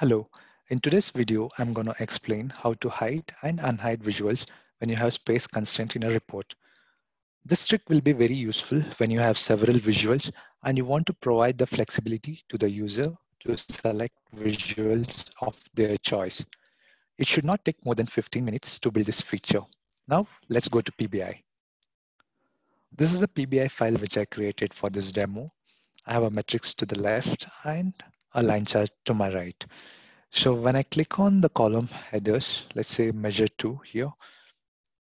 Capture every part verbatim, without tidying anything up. Hello, in today's video, I'm going to explain how to hide and unhide visuals when you have space constraint in a report. This trick will be very useful when you have several visuals and you want to provide the flexibility to the user to select visuals of their choice. It should not take more than fifteen minutes to build this feature. Now let's go to P B I. This is the P B I file which I created for this demo. I have a matrix to the left and a line chart to my right. So when I click on the column headers, let's say measure two here,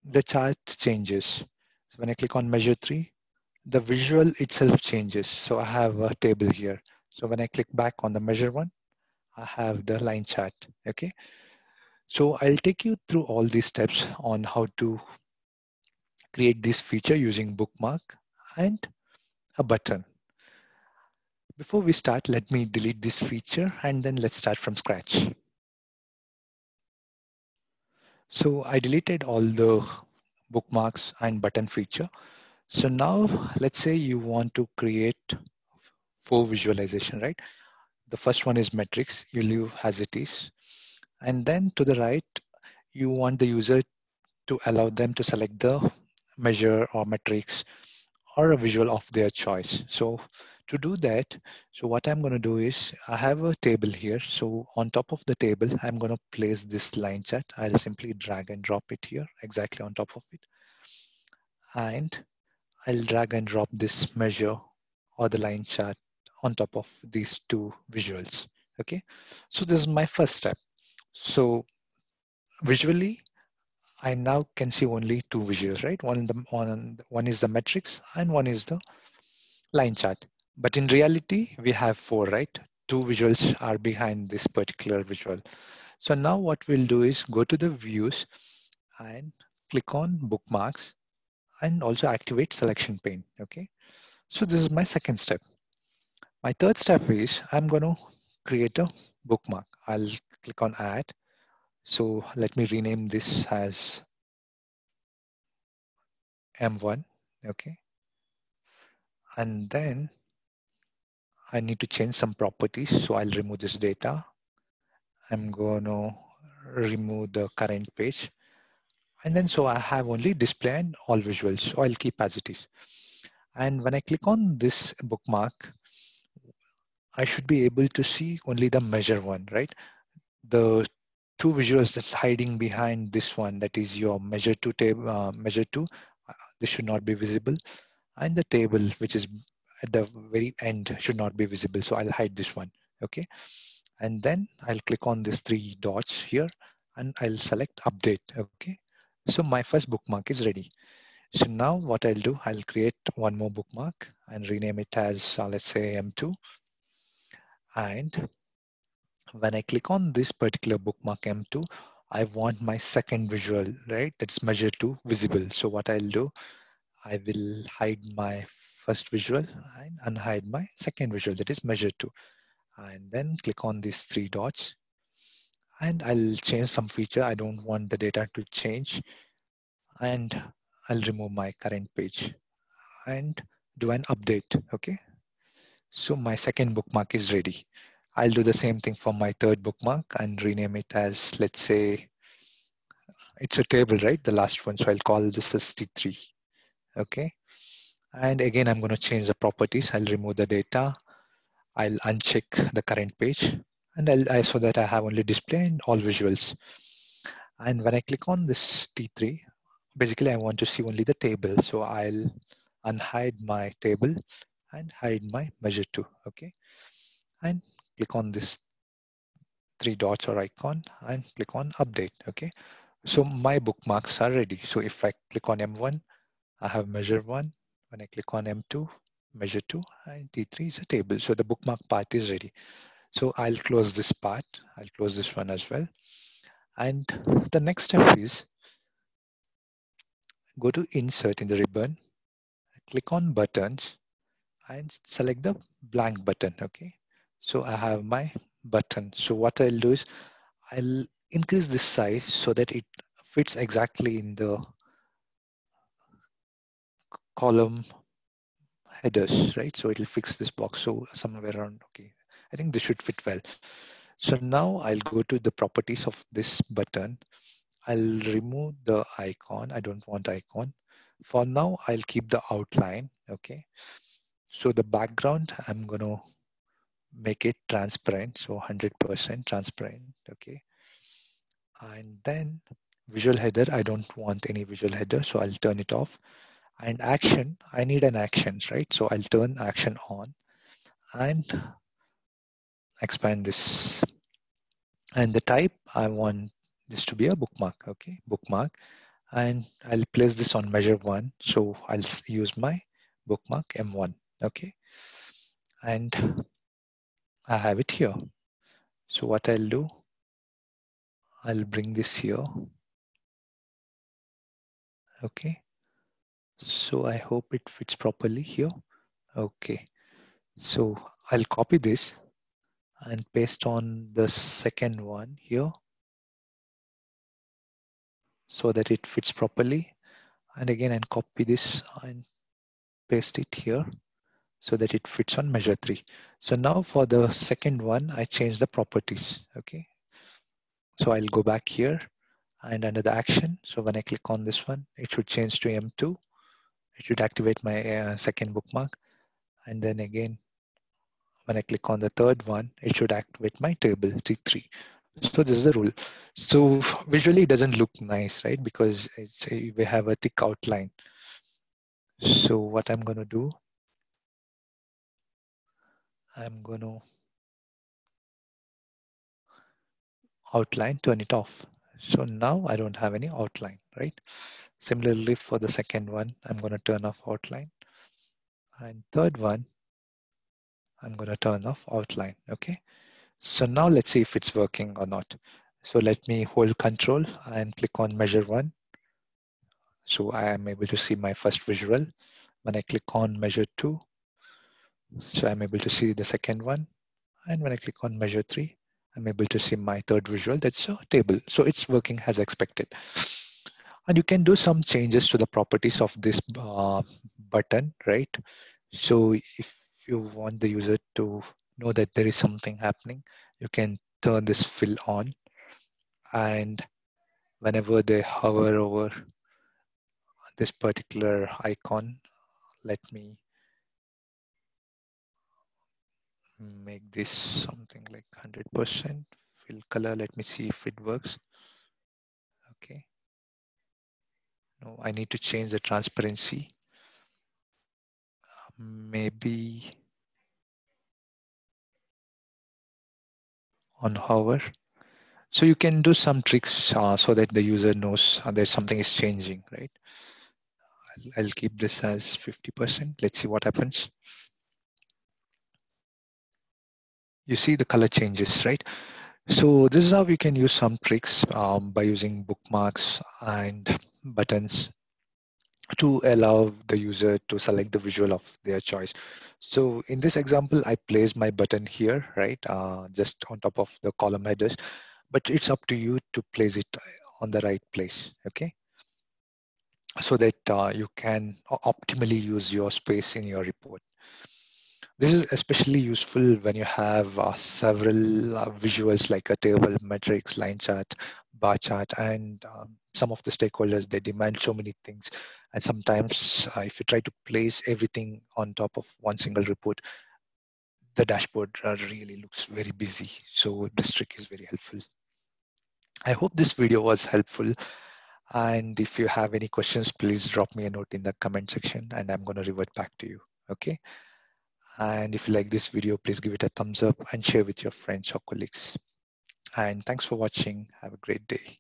the chart changes. So when I click on measure three, the visual itself changes. So I have a table here. So when I click back on the measure one, I have the line chart, okay? So I'll take you through all these steps on how to create this feature using bookmark and a button. Before we start, let me delete this feature and then let's start from scratch. So I deleted all the bookmarks and button feature. So now let's say you want to create four visualization, right? The first one is matrix, you leave as it is. And then to the right, you want the user to allow them to select the measure or matrix or a visual of their choice. So to do that, so what I'm going to do is I have a table here. So on top of the table, I'm going to place this line chart. I'll simply drag and drop it here exactly on top of it. And I'll drag and drop this measure or the line chart on top of these two visuals. Okay, so this is my first step. So visually, I now can see only two visuals, right? One, the, one, one is the matrix and one is the line chart. But in reality, we have four, right? Two visuals are behind this particular visual. So now what we'll do is go to the views and click on bookmarks and also activate selection pane, okay? So this is my second step. My third step is I'm going to create a bookmark. I'll click on add. So let me rename this as M one, okay? And then I need to change some properties. So I'll remove this data. I'm gonna remove the current page. And then so I have only display and all visuals. So I'll keep as it is. And when I click on this bookmark, I should be able to see only the measure one, right? The two visuals that's hiding behind this one, that is your measure two table, uh, measure two, uh, this should not be visible. And the table, which is at the very end, should not be visible. So I'll hide this one, okay? And then I'll click on these three dots here and I'll select update, okay? So my first bookmark is ready. So now what I'll do, I'll create one more bookmark and rename it as, uh, let's say M two. And when I click on this particular bookmark M two, I want my second visual, right? That's measure two visible. So what I'll do, I will hide my first visual and unhide my second visual, that is measure two. And then click on these three dots and I'll change some feature. I don't want the data to change and I'll remove my current page and do an update, okay? So my second bookmark is ready. I'll do the same thing for my third bookmark and rename it as, let's say, it's a table, right? The last one. So I'll call this as T three. Okay. And again, I'm going to change the properties. I'll remove the data. I'll uncheck the current page. And I'll, I, so that I have only display and all visuals. And when I click on this T three, basically I want to see only the table. So I'll unhide my table and hide my measure two. Okay. And click on this three dots or icon and click on update, okay? So my bookmarks are ready. So if I click on M one, I have measure one. When I click on M two, measure two, and T three is a table. So the bookmark part is ready. So I'll close this part. I'll close this one as well. And the next step is go to insert in the ribbon, click on buttons and select the blank button, okay? So I have my button. So what I'll do is I'll increase this size so that it fits exactly in the column headers, right? So it'll fix this box. So somewhere around, okay. I think this should fit well. So now I'll go to the properties of this button. I'll remove the icon. I don't want icon. For now, I'll keep the outline. Okay. So the background, I'm going to make it transparent. So one hundred percent transparent. Okay. And then visual header, I don't want any visual header. So I'll turn it off. And action, I need an action, right? So I'll turn action on and expand this. And the type, I want this to be a bookmark, okay? Bookmark. And I'll place this on measure one. So I'll use my bookmark M one, okay? And I have it here. So what I'll do, I'll bring this here. Okay. So I hope it fits properly here. Okay. So I'll copy this and paste on the second one here so that it fits properly. And again, and copy this and paste it here so that it fits on measure three. So now for the second one, I change the properties. Okay. So I'll go back here and under the action. So when I click on this one, it should change to M two. It should activate my uh, second bookmark. And then again, when I click on the third one, it should activate my table T three. So this is the rule. So visually it doesn't look nice, right? Because it's a, we have a thick outline. So what I'm gonna do, I'm gonna outline, turn it off. So now I don't have any outline, right? Similarly for the second one, I'm gonna turn off outline. And third one, I'm gonna turn off outline, okay? So now let's see if it's working or not. So let me hold control and click on measure one. So I am able to see my first visual. When I click on measure two, so I'm able to see the second one. And when I click on measure three, I'm able to see my third visual, that's a table. So it's working as expected. And you can do some changes to the properties of this uh, button, right? So if you want the user to know that there is something happening, you can turn this fill on. And whenever they hover over this particular icon, let me make this something like one hundred percent fill color. Let me see if it works. Okay. No, I need to change the transparency. Maybe on hover. So you can do some tricks uh, so that the user knows that something is changing, right? I'll, I'll keep this as fifty percent. Let's see what happens. You see the color changes, right? So this is how we can use some tricks um, by using bookmarks and buttons to allow the user to select the visual of their choice. So in this example, I placed my button here, right? Uh, just on top of the column headers, but it's up to you to place it on the right place, okay? So that uh, you can optimally use your space in your report. This is especially useful when you have uh, several uh, visuals like a table, matrix, line chart, bar chart, and um, some of the stakeholders, they demand so many things. And sometimes uh, if you try to place everything on top of one single report, the dashboard uh, really looks very busy. So this trick is very helpful. I hope this video was helpful. And if you have any questions, please drop me a note in the comment section and I'm gonna revert back to you, okay? And if you like this video, please give it a thumbs up and share with your friends or colleagues. And thanks for watching. Have a great day.